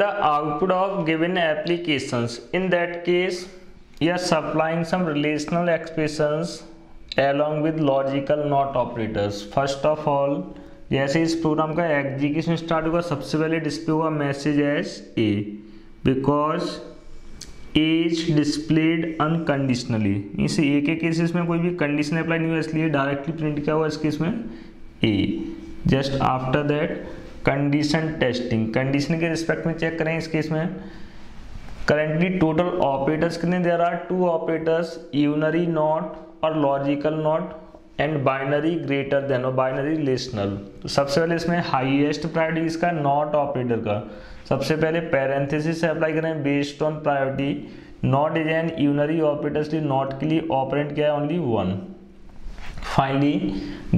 the output of given applications. In that case, yes, supplying some relational expressions along with logical not operators. First of all, जैसे इस programme का execution start होगा सबसे पहले display होगा message as A, because A is displayed unconditionally, means A के cases में कोई भी कंडीशन अप्लाई नहीं हुआ इसलिए डायरेक्टली प्रिंट किया हुआ इस केस में A. Just after that condition testing, condition के रिस्पेक्ट में चेक करें इस केस में करेंटली टोटल ऑपरेटर्स कितने, there are two operators, unary not और logical not and binary greater than और बाइनरी रिलेशनल. तो सबसे पहले इसमें हाईएस्ट प्रायोरिटी इसका नॉट ऑपरेटर का, सबसे पहले पैरेंथेसिस से अप्लाई करें based on priority. Not is an unary operator इसलिए नॉट के लिए ऑपरेंट क्या है only one. Finally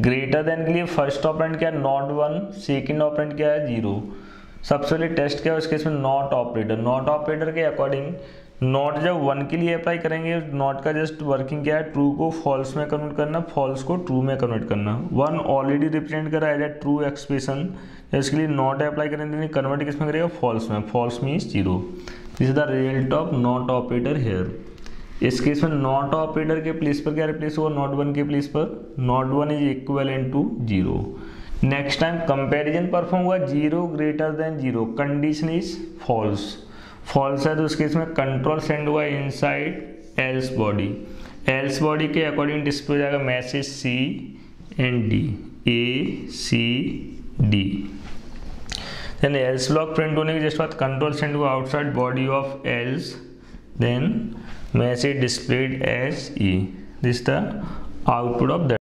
greater than के लिए फर्स्ट ऑपरेंट क्या है नॉट वन, सेकेंड ऑपरेंट क्या है जीरो. सबसे पहले टेस्ट क्या है उसके इसमें नॉट ऑपरेटर, नॉट ऑपरेटर के अकॉर्डिंग नॉट जब वन के लिए अप्लाई करेंगे नॉट का जस्ट वर्किंग क्या है ट्रू को फॉल्स में कन्वर्ट करना, फॉल्स को ट्रू में कन्वर्ट करना. वन ऑलरेडी रिप्रेजेंट करा है ट्रू एक्सप्रेशन, इसके लिए नॉट अप्लाई करेंगे कन्वर्ट किस में करेगा फॉल्स में, false means zero. This is the result of not operator here. इस केस में नॉट ऑपरेटर के प्लेस पर क्या रिप्लेस हुआ नॉट वन के प्लेस पर, not one is equivalent to zero. Next time comparison perform हुआ zero greater than zero, condition is false, false है तो उसके इसमें कंट्रोल सेंड हुआ inside else body, else body के अकॉर्डिंग डिस्प्ले हो जाएगा message C and D, A C D. Then else block print होने के जस्ट बाद कंट्रोल सेंड हुआ outside body of else, then message displayed as E. This the output of that.